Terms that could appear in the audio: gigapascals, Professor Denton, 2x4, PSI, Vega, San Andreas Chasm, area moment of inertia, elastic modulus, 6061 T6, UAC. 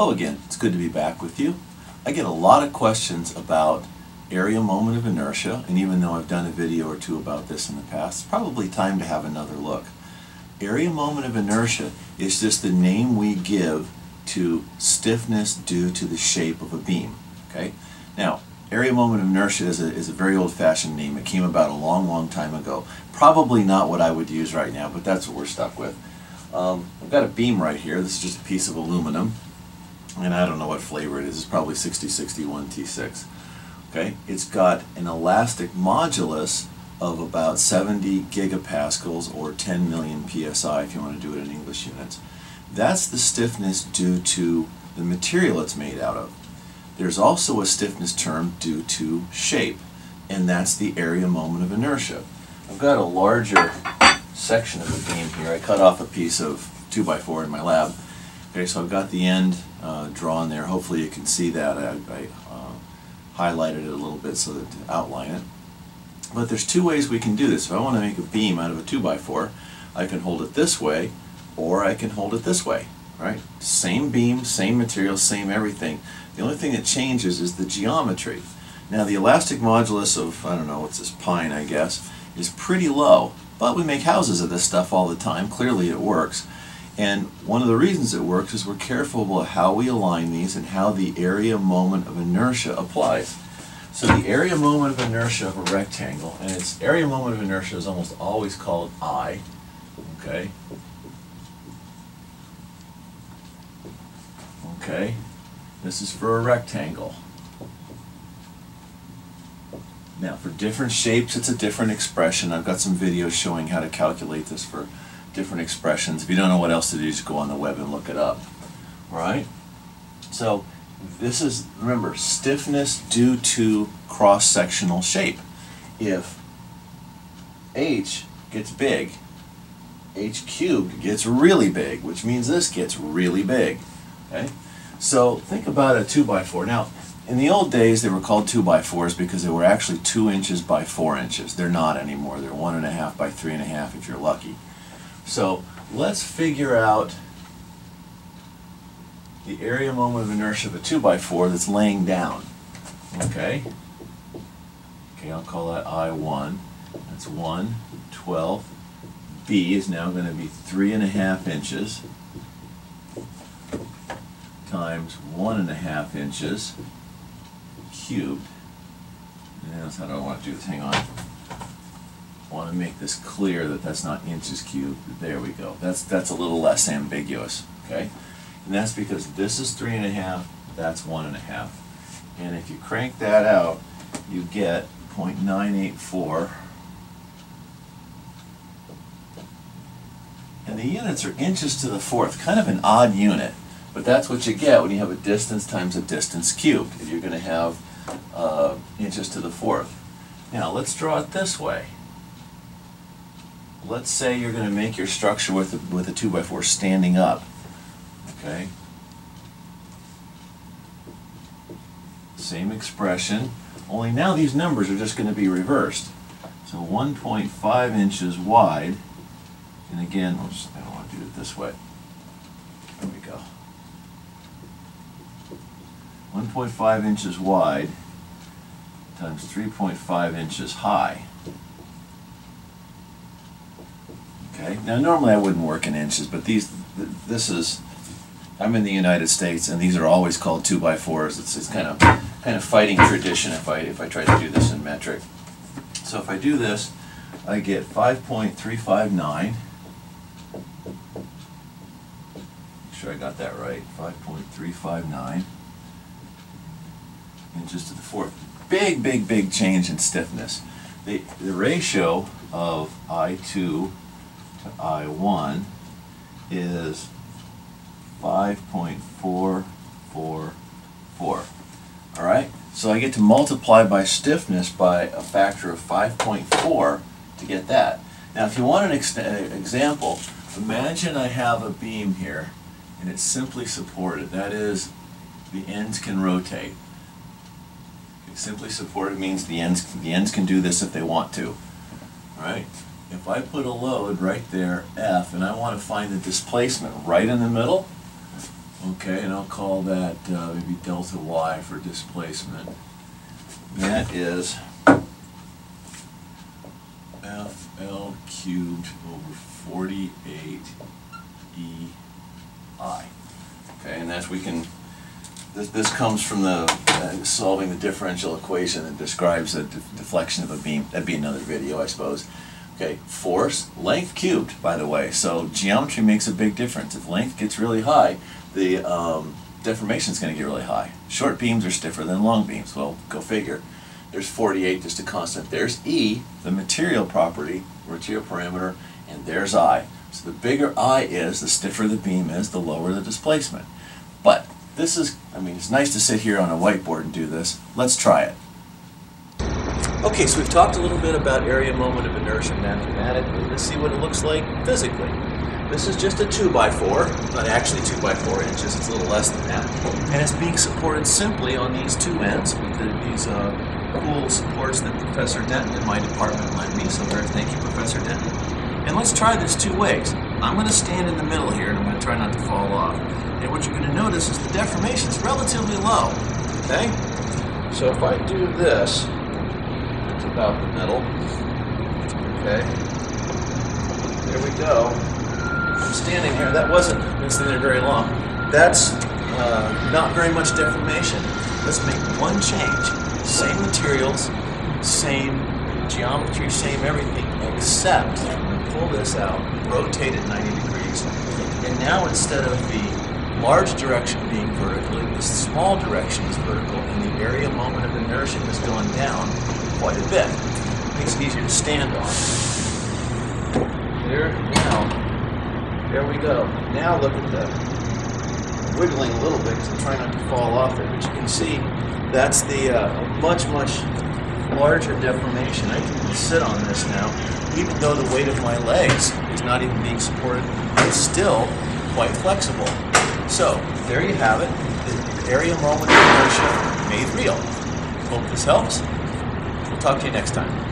Hello again, it's good to be back with you. I get a lot of questions about area moment of inertia, and even though I've done a video or two about this in the past, it's probably time to have another look. Area moment of inertia is just the name we give to stiffness due to the shape of a beam. Okay? Now, area moment of inertia is a very old-fashioned name. It came about a long, long time ago. Probably not what I would use right now, but that's what we're stuck with. I've got a beam right here. This is just a piece of aluminum. And I don't know what flavor it is. It's probably 6061 T6. Okay? It's got an elastic modulus of about 70 gigapascals or 10 million PSI if you want to do it in English units. That's the stiffness due to the material it's made out of. There's also a stiffness term due to shape, and that's the area moment of inertia. I've got a larger section of the beam here. I cut off a piece of 2x4 in my lab. Okay, so I've got the end drawn there. Hopefully you can see that. I highlighted it a little bit so that to outline it. But there's two ways we can do this. If I want to make a beam out of a 2x4, I can hold it this way, or I can hold it this way. Right? Same beam, same material, same everything. The only thing that changes is the geometry. Now the elastic modulus of, I don't know, what's this, pine I guess, is pretty low, but we make houses of this stuff all the time. Clearly it works. And one of the reasons it works is we're careful about how we align these and how the area moment of inertia applies. So the area moment of inertia of a rectangle, and its area moment of inertia is almost always called I, okay? Okay, this is for a rectangle. Now for different shapes it's a different expression. I've got some videos showing how to calculate this for different expressions. If you don't know what else to do, just go on the web and look it up. All right? So this is, remember, stiffness due to cross-sectional shape. If H gets big, H cubed gets really big, which means this gets really big. Okay? So think about a 2x4. Now, in the old days, they were called 2x4s because they were actually 2 inches by 4 inches. They're not anymore. They're 1.5 by 3.5 if you're lucky. So let's figure out the area moment of inertia of a 2x4 that's laying down. Okay? Okay, I'll call that I1. That's 1, 12. B is now going to be 3.5 inches times 1.5 inches cubed. Now, how do I want to do this? Hang on. I want to make this clear that that's not inches cubed. There we go. That's a little less ambiguous. Okay? And that's because this is 3.5, that's 1.5. And if you crank that out, you get 0.984. And the units are inches to the fourth, kind of an odd unit. But that's what you get when you have a distance times a distance cubed. You're going to have inches to the fourth. Now let's draw it this way. Let's say you're going to make your structure with a 2x4 standing up. Okay. Same expression, only now these numbers are just going to be reversed. So 1.5 inches wide, and again, I don't want to do it this way. There we go. 1.5 inches wide times 3.5 inches high. Okay. Now normally I wouldn't work in inches, but I'm in the United States and these are always called 2x4s. It's kind of fighting tradition if I try to do this in metric. So if I do this, I get 5.359. Make sure I got that right. 5.359 inches to the fourth. Big, big, big change in stiffness. The ratio of I2 to I1 is 5.444. Alright, so I get to multiply by stiffness by a factor of 5.4 to get that. Now if you want an example, imagine I have a beam here and it's simply supported. That is, the ends can rotate. Okay, simply supported means the ends can do this if they want to. Alright? If I put a load right there, F, and I want to find the displacement right in the middle, Okay, and I'll call that maybe delta y for displacement. That is FL cubed over 48 EI. Okay, and that's we can. This comes from the solving the differential equation that describes the deflection of a beam. That'd be another video, I suppose. Okay, force, length cubed, by the way. So geometry makes a big difference. If length gets really high, the deformation is going to get really high. Short beams are stiffer than long beams. Well, go figure. There's 48, just a constant. There's E, the material property, material parameter, and there's I. So the bigger I is, the stiffer the beam is, the lower the displacement. But this is, I mean, it's nice to sit here on a whiteboard and do this. Let's try it. Okay, so we've talked a little bit about area moment of inertia mathematically. Let's see what it looks like physically. This is just a 2x4, not actually 2x4 inches, it's a little less than that. And it's being supported simply on these two ends, these cool supports that Professor Denton in my department lent me, so very thank you, Professor Denton. And let's try this two ways. I'm going to stand in the middle here, and I'm going to try not to fall off. And what you're going to notice is the deformation is relatively low, okay? So if I do this, it's about the middle, okay? There we go. I'm standing here. That wasn't been standing there very long. That's not very much deformation. Let's make one change. Same materials, same geometry, same everything, except I'm gonna pull this out, rotate it 90 degrees, and now instead of the large direction being vertical, the small direction is vertical, and the area moment of inertia is going down quite a bit. Makes it easier to stand on. There now. There we go. Now look at that. I'm wiggling a little bit because I'm trying not to fall off it, but you can see that's the much larger deformation. I can sit on this now, even though the weight of my legs is not even being supported. It's still quite flexible. So there you have it. The area moment of inertia made real. Hope this helps. We'll talk to you next time.